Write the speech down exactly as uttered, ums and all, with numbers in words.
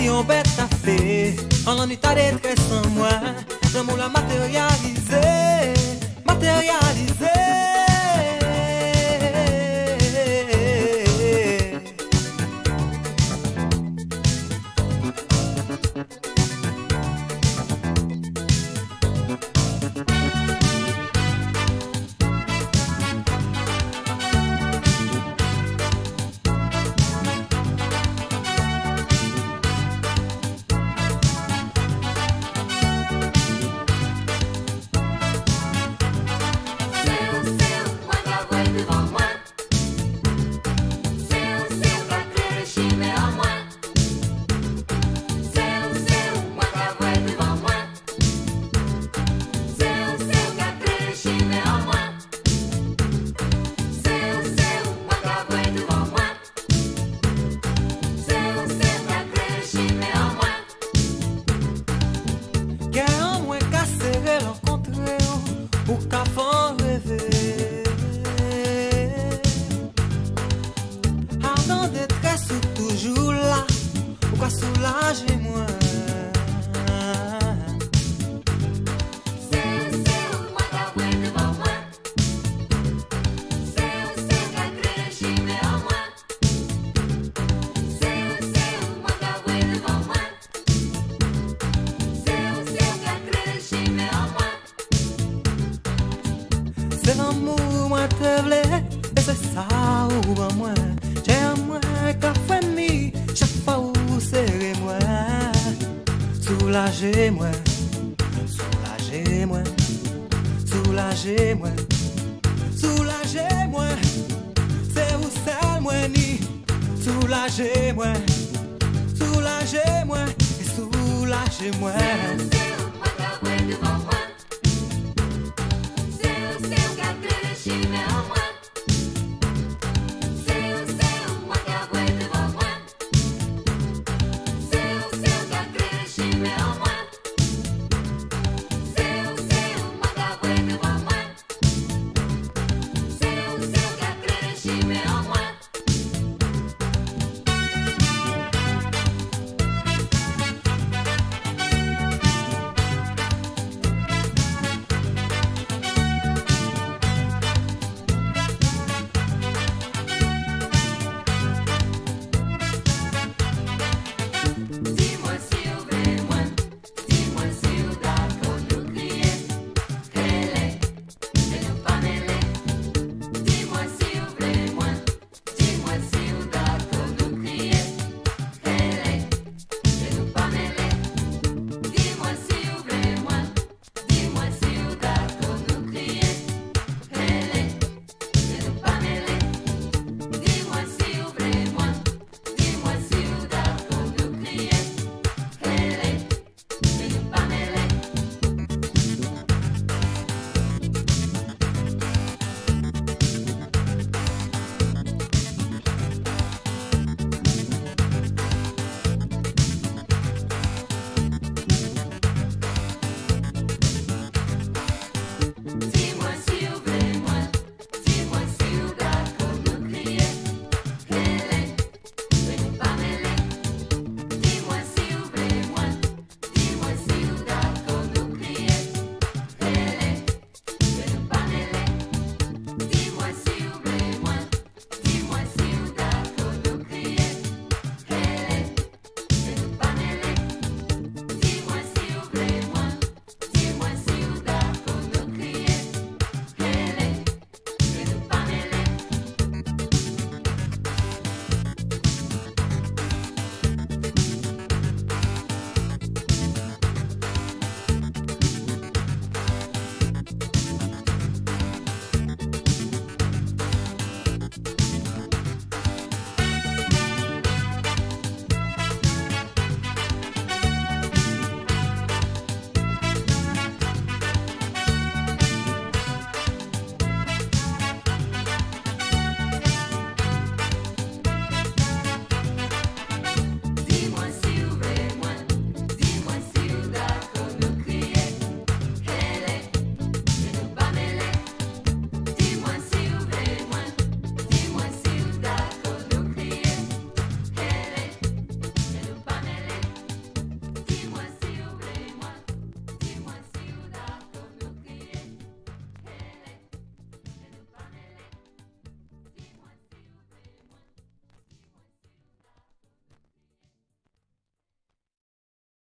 prions bête à fait. En l'en italien que sans moi, je m'en la matérialisé, matérialisé. Soulagez-moi, soulagez-moi, soulagez-moi.